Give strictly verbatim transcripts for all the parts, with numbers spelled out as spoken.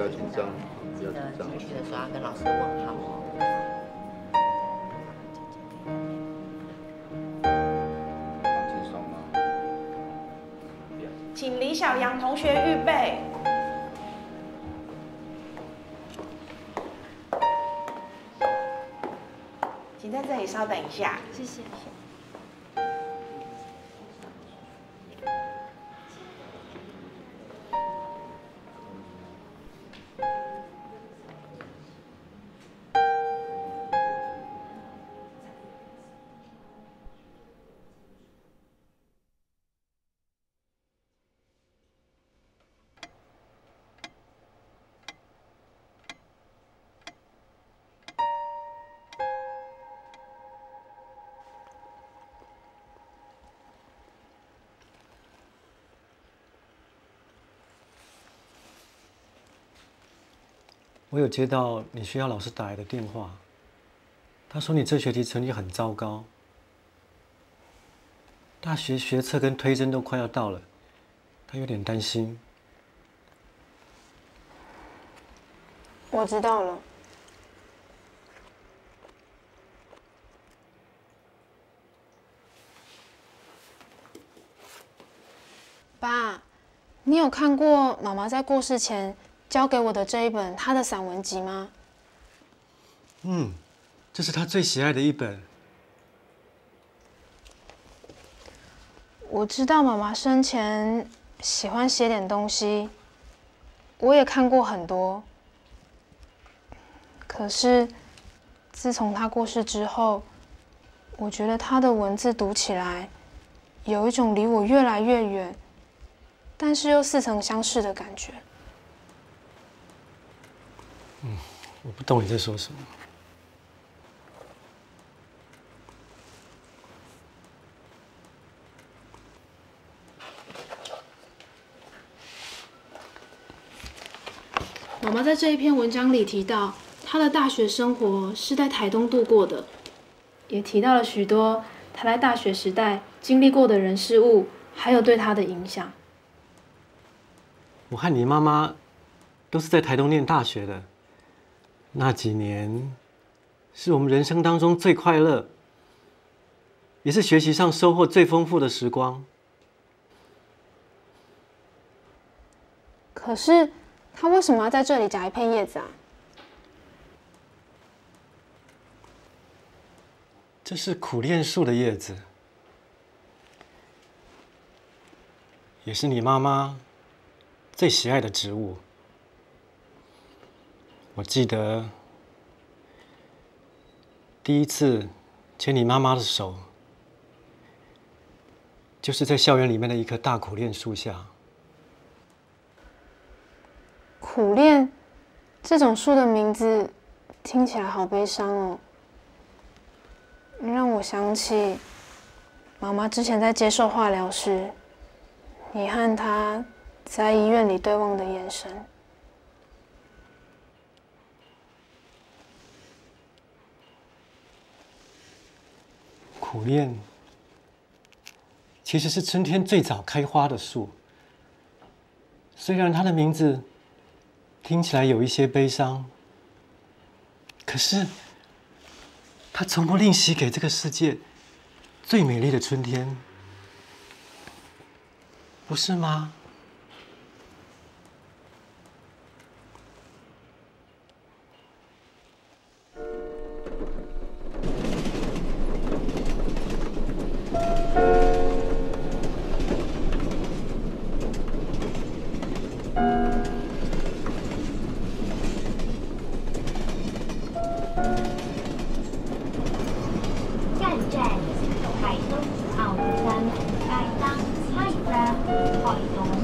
要紧张，记得进去的时候要跟老师问好哦。 请李小羊同学预备。请在这里稍等一下，谢谢。我有接到你学校老师打来的电话，他说你这学期成绩很糟糕，大学学测跟推甄都快要到了，他有点担心。我知道了。爸，你有看过妈妈在过世前？ 交给我的这一本他的散文集吗？嗯，这是他最喜爱的一本。我知道妈妈生前喜欢写点东西，我也看过很多。可是，自从她过世之后，我觉得她的文字读起来，有一种离我越来越远，但是又似曾相识的感觉。 嗯，我不懂你在说什么。妈妈在这一篇文章里提到，她的大学生活是在台东度过的，也提到了许多她在大学时代经历过的人事物，还有对她的影响。我和你妈妈都是在台东念大学的。 那几年，是我们人生当中最快乐，也是学习上收获最丰富的时光。可是，他为什么要在这里夹一片叶子啊？这是苦楝树的叶子，也是你妈妈最喜爱的植物。 我记得第一次牵你妈妈的手，就是在校园里面的一棵大苦楝树下。苦楝这种树的名字听起来好悲伤哦，让我想起妈妈之前在接受化疗时，你和她在医院里对望的眼神。 苦楝其实是春天最早开花的树，虽然它的名字听起来有一些悲伤，可是它从不吝惜给这个世界最美丽的春天，不是吗？站在台東奧運，台東開幕，台東。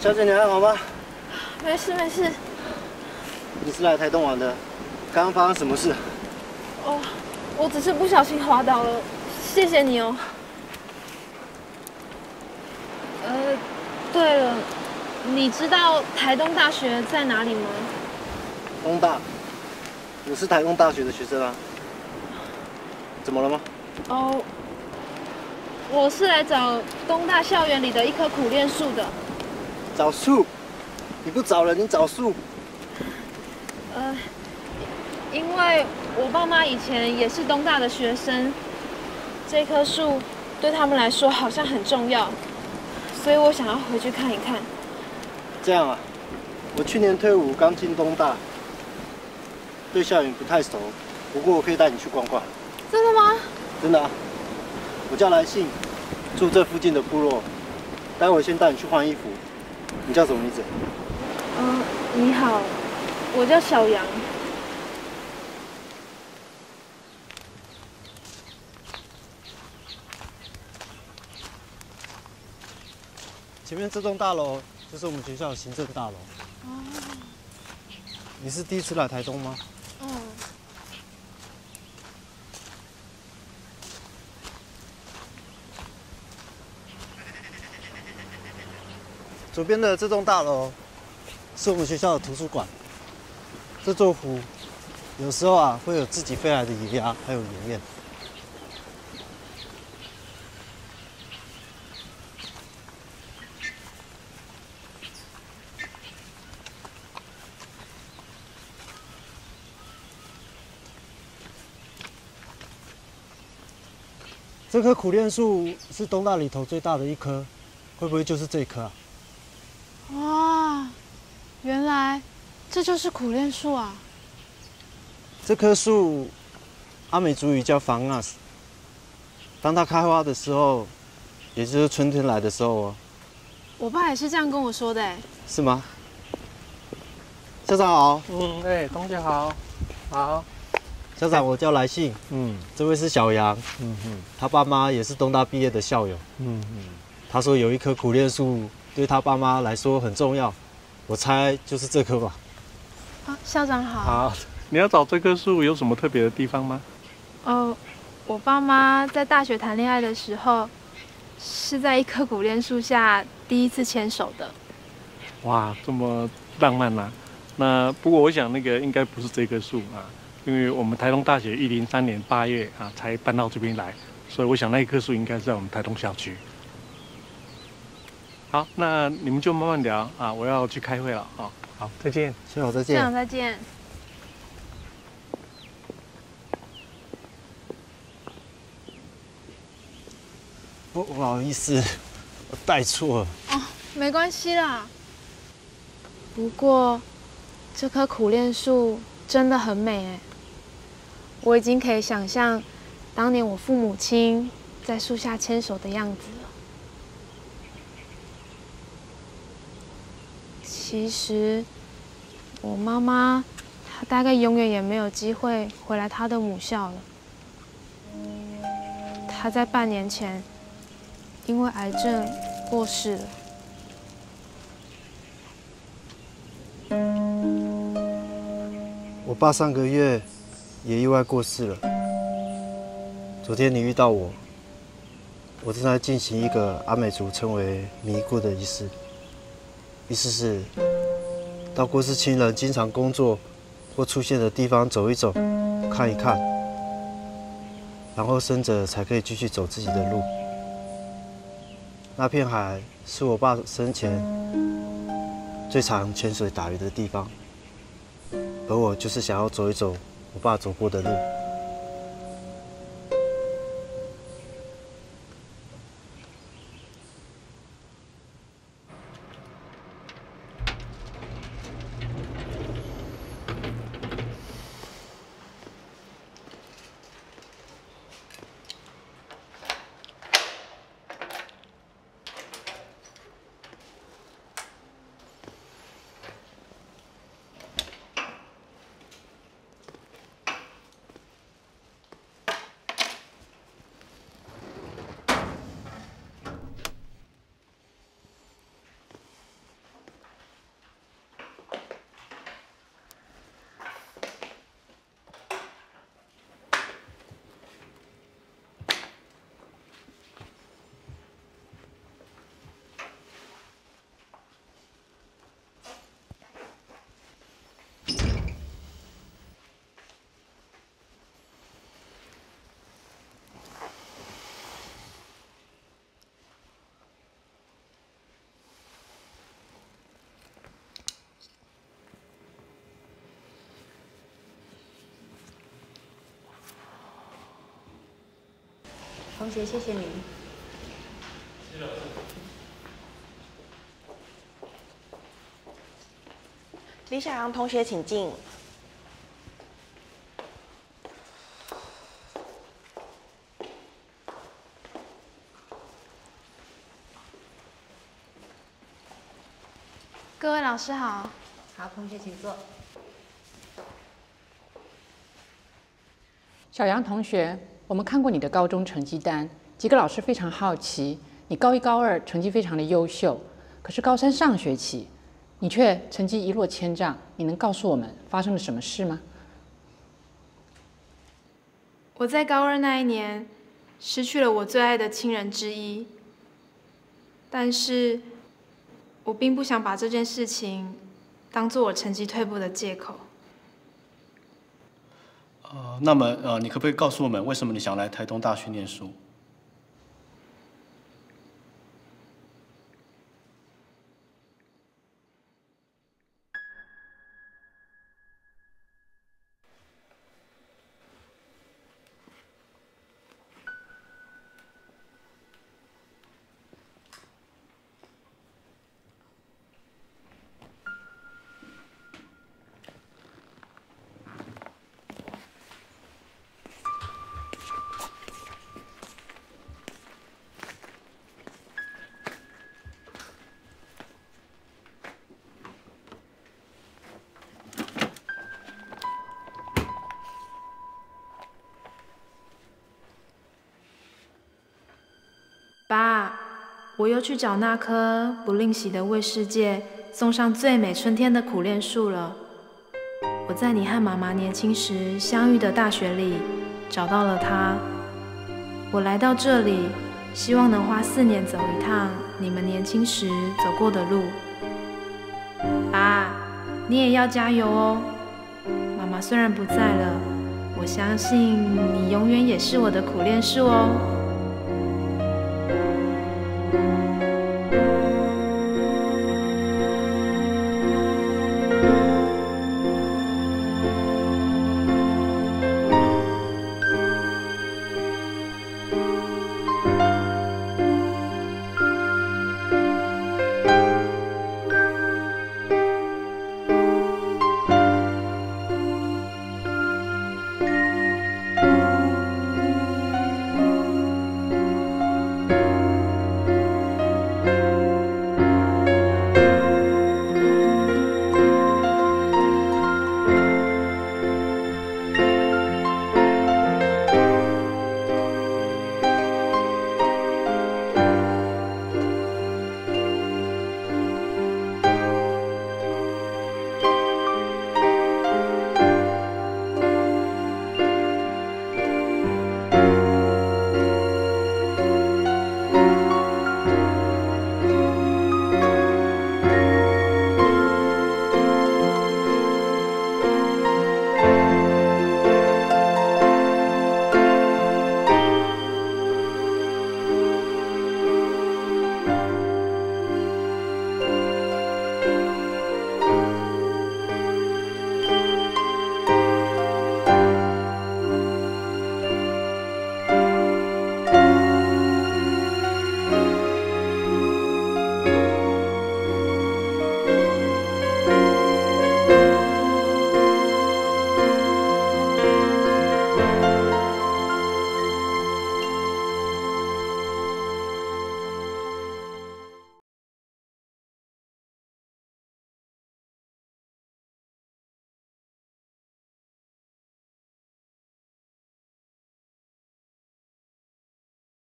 小姐，你还好吗？没事没事。你是来台东玩的，刚刚发生什么事？哦，我只是不小心滑倒了，谢谢你哦。呃，对了，你知道台东大学在哪里吗？东大，我是台东大学的学生啊。怎么了吗？哦，我是来找东大校园里的一棵苦楝树的。 找树？你不找人，你找树？呃，因为我爸妈以前也是东大的学生，这棵树对他们来说好像很重要，所以我想要回去看一看。这样啊，我去年退伍刚进东大，对校园不太熟，不过我可以带你去逛逛。真的吗？真的啊，我叫来信，住这附近的部落，待会先带你去换衣服。 你叫什么名字？嗯，你好，我叫小杨。前面这栋大楼就是我们学校的行政大楼。哦。你是第一次来台东吗？嗯。左边的这栋大楼是我们学校的图书馆。这座湖有时候啊会有自己飞来的野鸭，还有野雁。这棵苦楝树是东大里头最大的一棵，会不会就是这棵啊？ 哇，原来这就是苦楝树啊！这棵树，阿美族语叫防纳斯。当它开花的时候，也就是春天来的时候哦。我爸也是这样跟我说的哎。是吗？校长好。嗯，哎，同学好。好。校长，我叫来信。嗯，这位是小杨。嗯哼。他爸妈也是东大毕业的校友。嗯嗯。他说有一棵苦楝树。 对他爸妈来说很重要，我猜就是这棵吧。啊，校长好。好，你要找这棵树有什么特别的地方吗？哦，我爸妈在大学谈恋爱的时候，是在一棵苦楝树下第一次牵手的。哇，这么浪漫啊！那不过我想那个应该不是这棵树啊，因为我们台东大学一零三年八月啊才搬到这边来，所以我想那一棵树应该是在我们台东校区。 好，那你们就慢慢聊啊！我要去开会了啊！好，再见，校长再见，校长再见。不，不好意思，我带错了。哦，没关系啦。不过，这棵苦楝树真的很美哎！我已经可以想象，当年我父母亲在树下牵手的样子了。 其实，我妈妈她大概永远也没有机会回来她的母校了。她在半年前因为癌症过世了。我爸上个月也意外过世了。昨天你遇到我，我正在进行一个阿美族称为弥固的仪式。 意思是，到过世亲人经常工作或出现的地方走一走、看一看，然后生者才可以继续走自己的路。那片海是我爸生前最常潜水打鱼的地方，而我就是想要走一走我爸走过的路。同学，谢谢您。谢谢老师。李小航同学，请进。 各位老师好，好，同学请坐。小杨同学，我们看过你的高中成绩单，几个老师非常好奇，你高一、高二成绩非常的优秀，可是高三上学期，你却成绩一落千丈，你能告诉我们发生了什么事吗？我在高二那一年，失去了我最爱的亲人之一，但是。 我并不想把这件事情当做我成绩退步的借口。呃，那么呃，你可不可以告诉我们，为什么你想来台东大学念书？爸，我又去找那棵不吝惜地为世界送上最美春天的苦楝树了。我在你和妈妈年轻时相遇的大学里找到了它。我来到这里，希望能花四年走一趟你们年轻时走过的路。爸，你也要加油哦。妈妈虽然不在了，我相信你永远也是我的苦楝树哦。